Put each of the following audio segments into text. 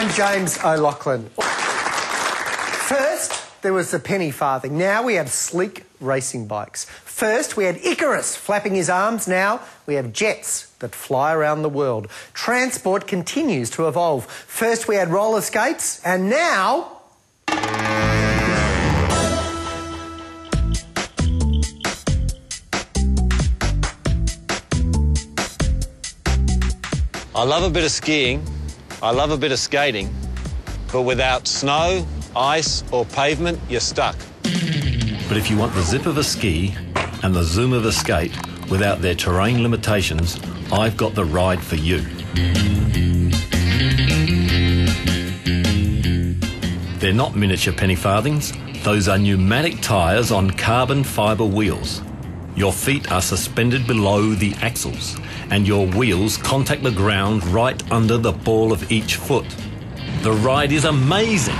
I'm James O'Loughlin. First, there was the penny farthing. Now we have sleek racing bikes. First, we had Icarus flapping his arms. Now we have jets that fly around the world. Transport continues to evolve. First, we had roller skates, and now... I love a bit of skiing, I love a bit of skating, but without snow, ice or pavement, you're stuck. But if you want the zip of a ski and the zoom of a skate without their terrain limitations, I've got the ride for you. They're not miniature penny farthings. Those are pneumatic tyres on carbon fibre wheels. Your feet are suspended below the axles, and your wheels contact the ground right under the ball of each foot. The ride is amazing.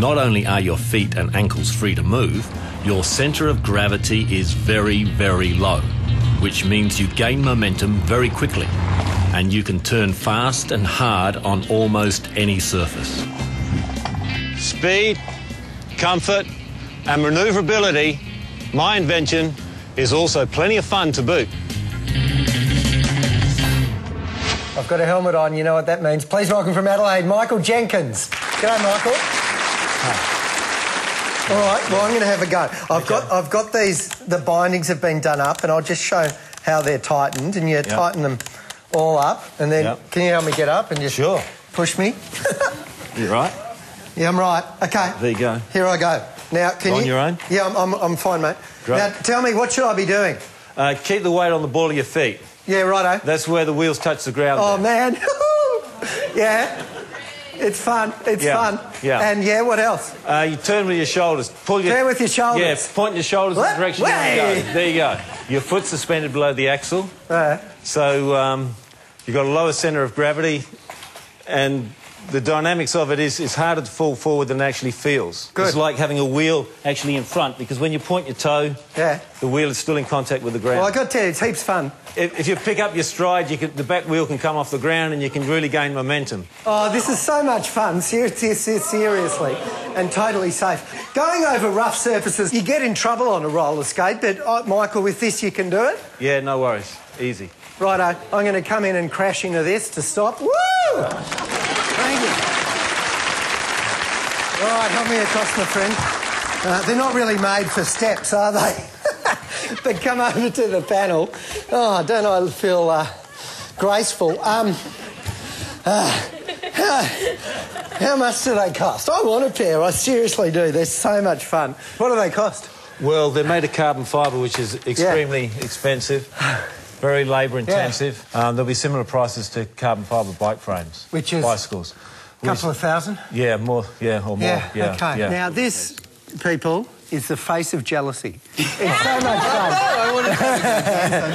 Not only are your feet and ankles free to move, your centre of gravity is very, very low, which means you gain momentum very quickly, and you can turn fast and hard on almost any surface. Speed, comfort, and manoeuvrability, my invention, is also plenty of fun to boot. I've got a helmet on, you know what that means. Please welcome from Adelaide, Michael Jenkins. G'day, Michael. Hi. All right, well, I'm going to have a go. I've got these, the bindings have been done up, and I'll just show how they're tightened, and you tighten them all up, and then can you help me get up and just push me? You right? Yeah, I'm right. Okay. There you go. Here I go. Now, can you... On your own? Yeah, I'm fine, mate. Great. Now, tell me, what should I be doing? Keep the weight on the ball of your feet. Yeah, righto. That's where the wheels touch the ground. Oh, man. Yeah. It's fun. It's fun. Yeah. And, what else? You turn with your shoulders. Turn with your shoulders. Yeah, point your shoulders in the direction you want to go. There you go. Your foot's suspended below the axle. So you've got a lower centre of gravity, and the dynamics of it is it's harder to fall forward than it actually feels. Good. It's like having a wheel actually in front, because when you point your toe, the wheel is still in contact with the ground. Well, I've got to tell you, it's heaps fun. If you pick up your stride, you can, the back wheel can come off the ground and you can really gain momentum. Oh, this is so much fun, seriously, and totally safe. Going over rough surfaces, you get in trouble on a roller skate, but, Michael, with this you can do it? Yeah, no worries. Easy. Righto, I'm going to come in and crash into this to stop. Woo! Thank you. All right, help me across, my friend. They're not really made for steps, are they? But come over to the panel. Oh, don't I feel graceful? How much do they cost? I want a pair, I seriously do. They're so much fun. What do they cost? Well, they're made of carbon fibre, which is extremely expensive. Very labour intensive. There'll be similar prices to carbon fibre bike frames, which is bicycles. A couple of thousand? Yeah, more. Yeah, or more. Yeah, okay. Yeah. Now this, people, is the face of jealousy. It's so much fun. I want to face.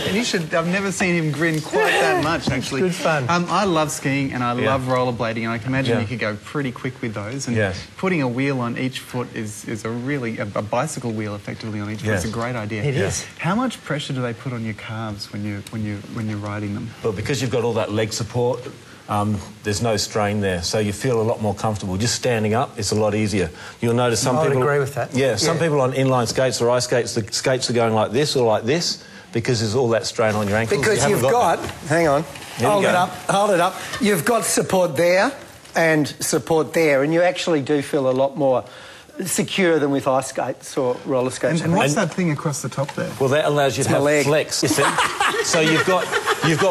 And you should. I've never seen him grin quite that much. Actually, it's good fun. I love skiing and I love rollerblading, and I can imagine you could go pretty quick with those. And putting a wheel on each foot is a really a bicycle wheel effectively on each foot. It's a great idea. It is. How much pressure do they put on your calves when you're riding them? Well, because you've got all that leg support. There's no strain there, so you feel a lot more comfortable. Just standing up, it's a lot easier. You'll notice some people... I would agree with that. Yeah, some people on inline skates or ice skates, the skates are going like this or like this because there's all that strain on your ankles. Because you've got... Hang on. Hold it up. Hold it up. You've got support there and support there, and you actually do feel a lot more secure than with ice skates or roller skates. And what's that thing across the top there? Well, that allows you to have flex, you see. So you've got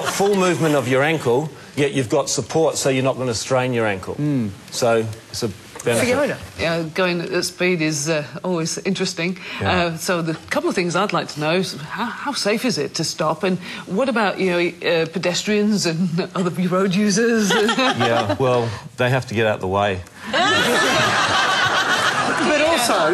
full movement of your ankle, yet you've got support, so you're not going to strain your ankle. Mm. So it's a benefit. Yeah, going at speed is always interesting. Yeah. So the couple of things I'd like to know is how safe is it to stop, and what about pedestrians and other road users? Yeah, well, they have to get out of the way.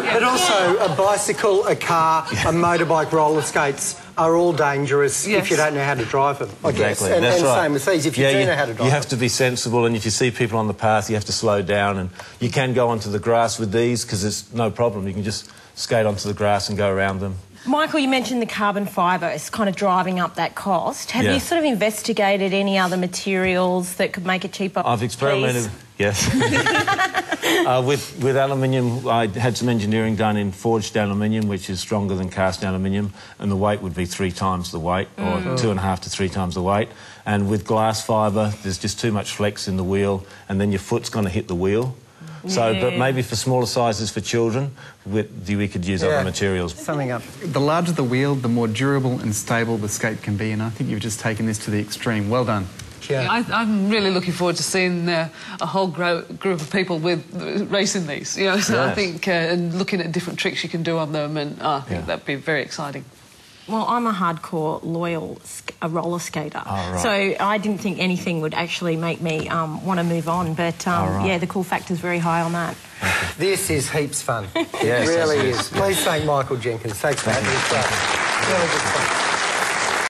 But also, a bicycle, a car, a motorbike, roller skates are all dangerous if you don't know how to drive them, I guess. And right. Same with these, if you do know how to drive them. You have to be sensible, and if you see people on the path, you have to slow down. And you can go onto the grass with these because it's no problem. You can just skate onto the grass and go around them. Michael, you mentioned the carbon fibre is kind of driving up that cost. Have you sort of investigated any other materials that could make it cheaper? I've experimented, yes. With aluminium, I had some engineering done in forged aluminium, which is stronger than cast aluminium, and the weight would be 3 times the weight, or 2.5 to 3 times the weight. And with glass fibre, there's just too much flex in the wheel, and then your foot's going to hit the wheel. So, but maybe for smaller sizes for children, we could use other materials. Summing up, the larger the wheel, the more durable and stable the skate can be, and I think you've just taken this to the extreme. Well done. Yeah. I'm really looking forward to seeing a whole group of people with racing these. You know, so I think and looking at different tricks you can do on them, and I think that'd be very exciting. Well, I'm a hardcore, loyal roller skater, so I didn't think anything would actually make me want to move on. But, yeah, the cool factor's very high on that. This is heaps fun. Yes, it really is. Please thank Michael Jenkins. Thanks for having us. Really good fun.